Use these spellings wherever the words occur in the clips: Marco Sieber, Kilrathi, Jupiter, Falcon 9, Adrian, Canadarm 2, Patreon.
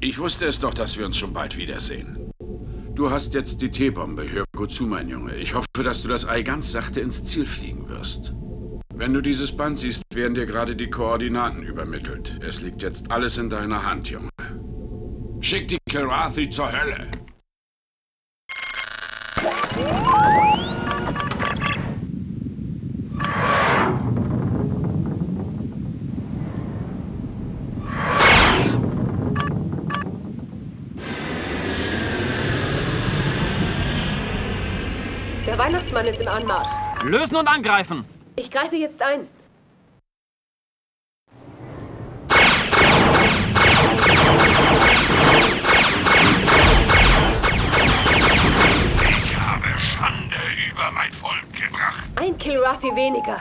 Ich wusste es doch, dass wir uns schon bald wiedersehen. Du hast jetzt die T-Bombe. Hör gut zu, mein Junge. Ich hoffe, dass du das Ei ganz sachte ins Ziel fliegen wirst. Wenn du dieses Band siehst, werden dir gerade die Koordinaten übermittelt. Es liegt jetzt alles in deiner Hand, Junge. Schick die Kilrathi zur Hölle! Der Weihnachtsmann ist im Anmarsch. Lösen und angreifen! Ich greife jetzt ein. Mein Volk gebracht. Ein Kilrathi weniger.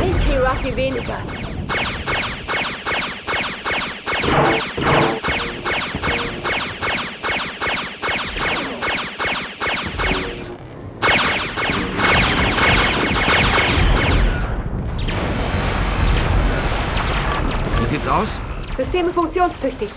Ein Kilrathi weniger. Wie sieht's aus? Systeme funktionstüchtig.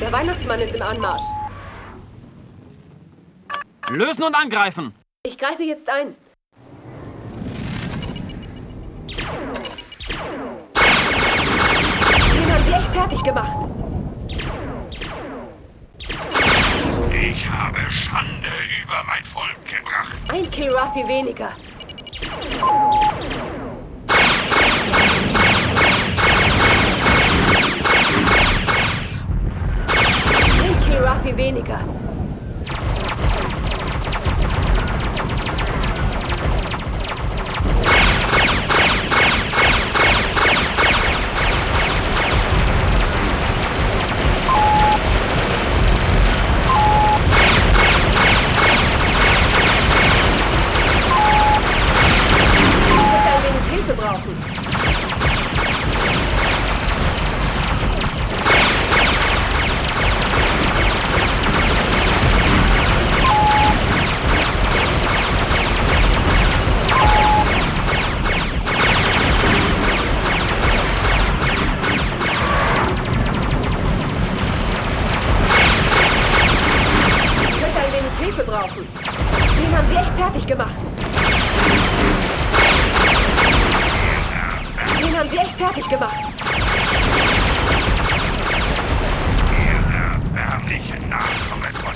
Der Weihnachtsmann ist im Anmarsch. Lösen und angreifen! Ich greife jetzt ein. Den haben wir echt fertig gemacht. Ich habe Schande über mein Volk gebracht. Ein Kilrathi weniger. Kilrathi weniger. Den haben wir echt fertig gemacht. Den haben wir echt fertig gemacht. Ihr erbärmliche Nachkommen von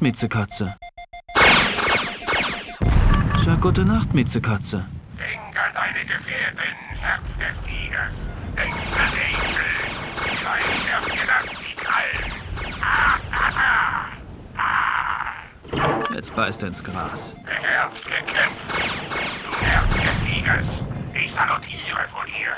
Nacht, Miezekatze. Sag gute Nacht, Miezekatze. Denk an deine Gefährten, Herz des Tigers. Denk an Angel. Ich weiß, der mir das Sieg allen. Ah, ah, ah, ah. Jetzt beißt er ins Gras. Herz gekämpft. Du Herz des Tigers. Ich salutiere von hier.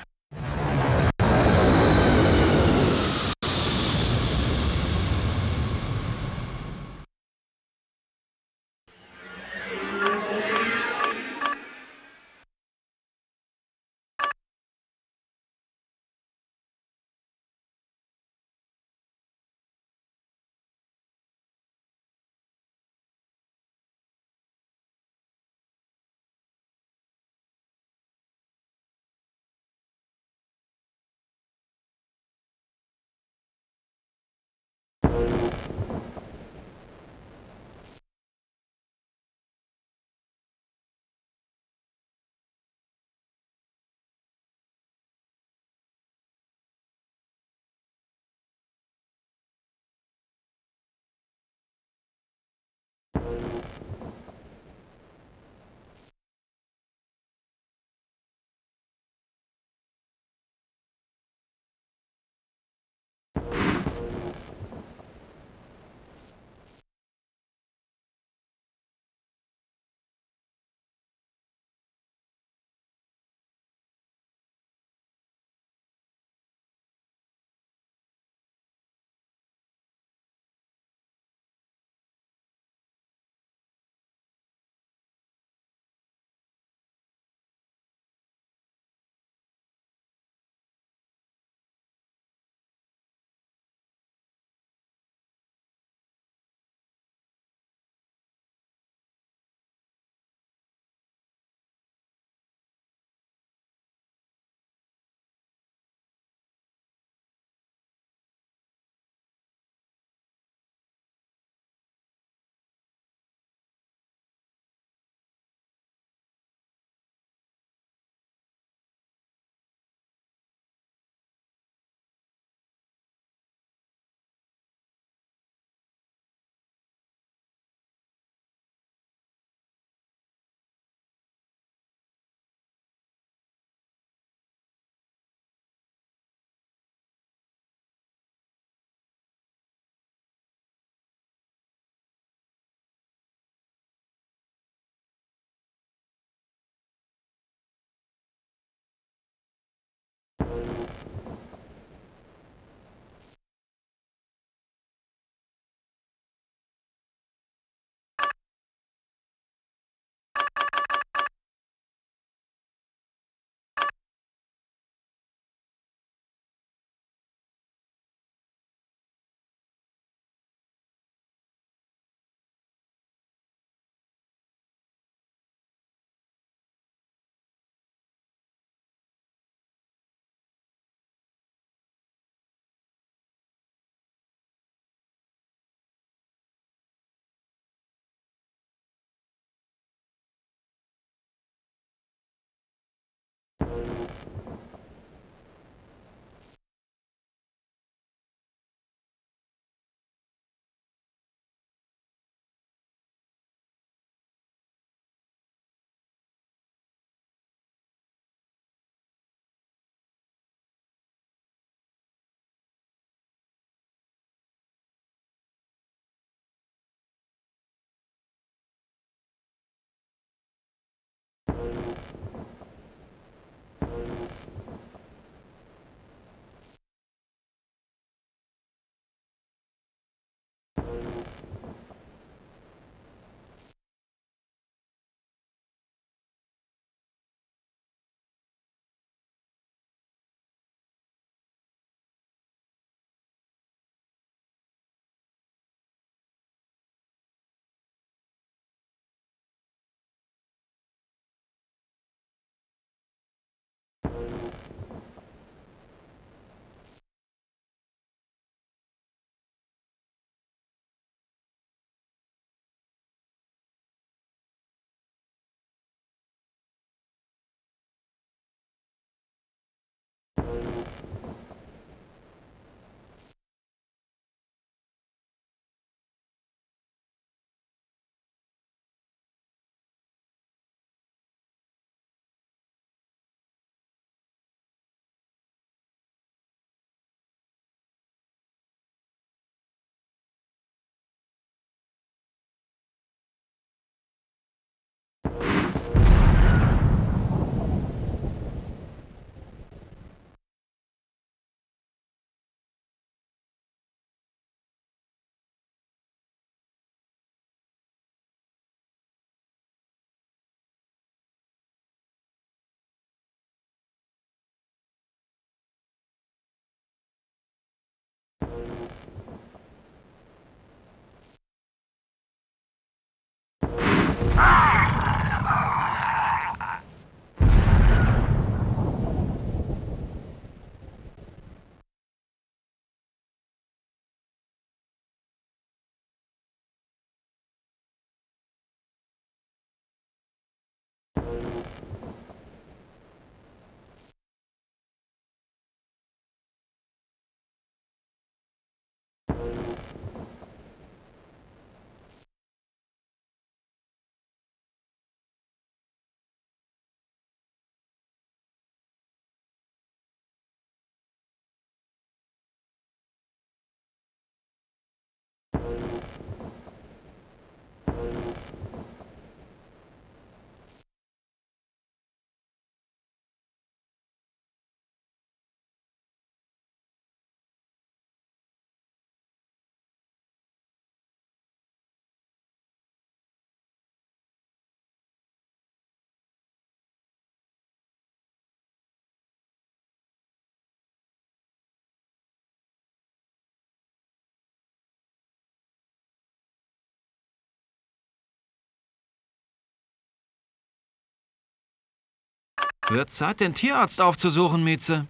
Wird Zeit, den Tierarzt aufzusuchen, Mieze.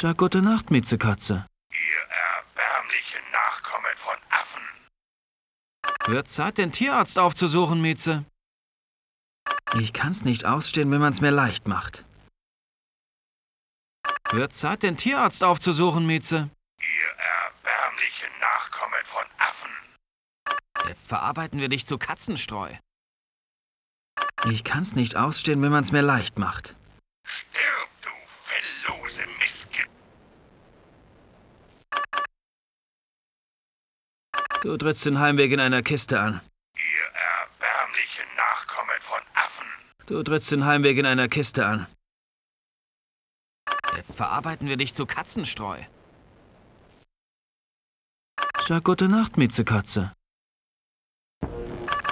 Sag gute Nacht, Miezekatze. Ihr erbärmlichen Nachkommen von Affen. Wird Zeit, den Tierarzt aufzusuchen, Mieze. Ich kann's nicht ausstehen, wenn man's mir leicht macht. Wird Zeit, den Tierarzt aufzusuchen, Mieze. Ihr erbärmlichen Nachkommen von Affen. Jetzt verarbeiten wir dich zu Katzenstreu. Ich kann's nicht ausstehen, wenn man's mir leicht macht. Stirb, du fellose Mistkind. Du trittst den Heimweg in einer Kiste an. Ihr erbärmlichen Nachkommen von Affen. Du trittst den Heimweg in einer Kiste an. Jetzt verarbeiten wir dich zu Katzenstreu. Sag gute Nacht, Miezekatze.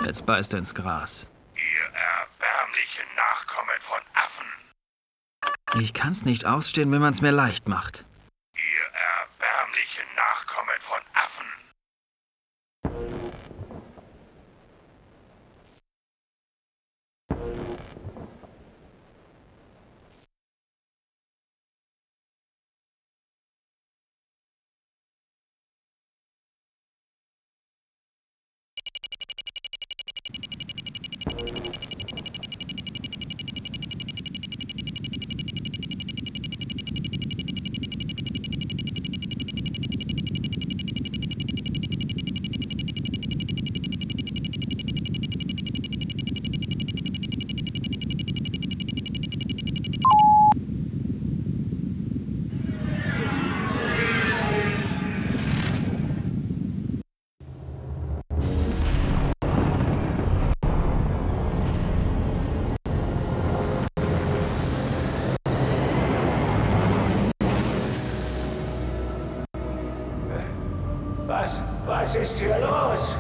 Jetzt beißt er ins Gras. Ihr erbärmliche Nachkommen von Affen. Ich kann's nicht ausstehen, wenn man's mir leicht macht. Ihr erbärmliche Nachkommen von Affen. Was ist hier los?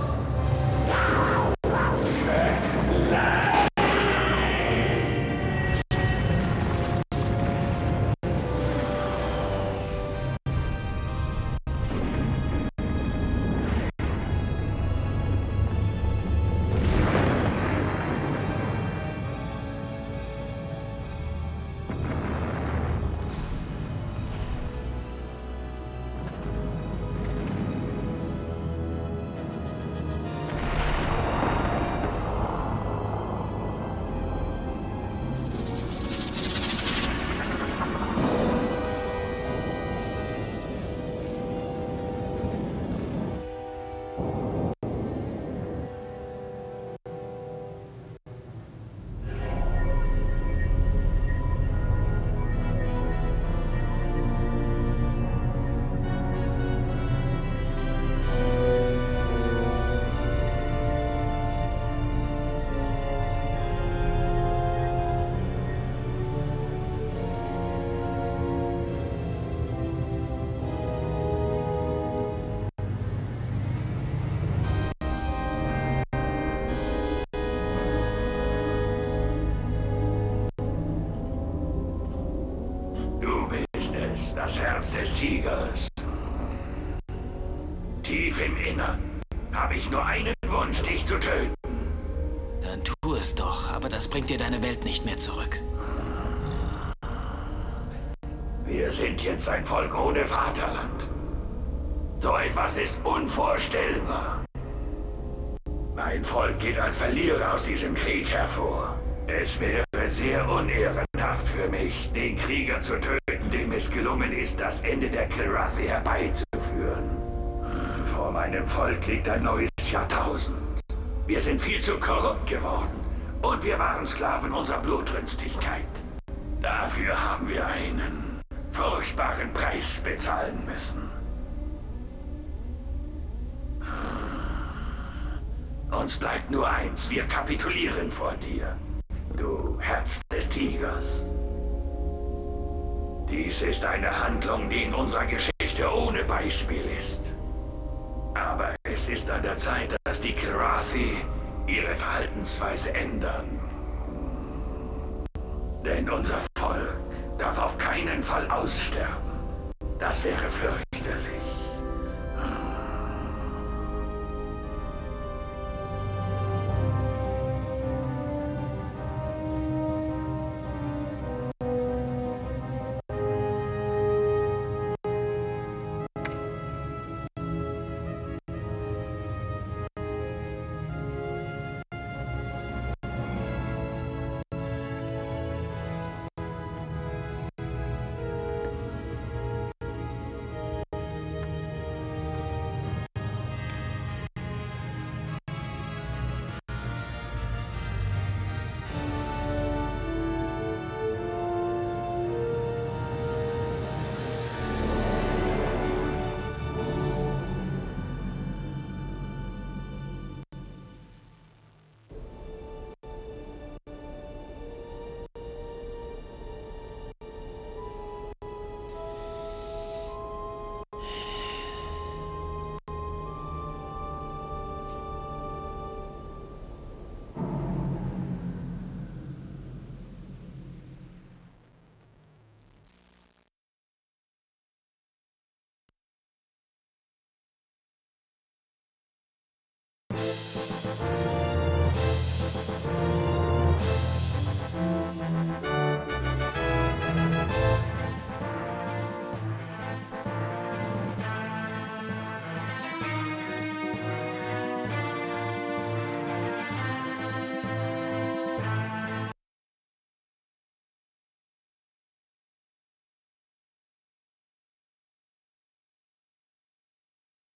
Das Herz des Tigers. Tief im Innern habe ich nur einen Wunsch, dich zu töten. Dann tu es doch, aber das bringt dir deine Welt nicht mehr zurück. Wir sind jetzt ein Volk ohne Vaterland. So etwas ist unvorstellbar. Mein Volk geht als Verlierer aus diesem Krieg hervor. Es wäre sehr unehrenhaft für mich, den Krieger zu töten, dem es gelungen ist, das Ende der Kilrathi herbeizuführen. Vor meinem Volk liegt ein neues Jahrtausend. Wir sind viel zu korrupt geworden und wir waren Sklaven unserer Blutrünstigkeit. Dafür haben wir einen furchtbaren Preis bezahlen müssen. Uns bleibt nur eins, wir kapitulieren vor dir, du Herz des Tigers. Dies ist eine Handlung, die in unserer Geschichte ohne Beispiel ist. Aber es ist an der Zeit, dass die Kilrathi ihre Verhaltensweise ändern. Denn unser Volk darf auf keinen Fall aussterben. Das wäre fürchterlich.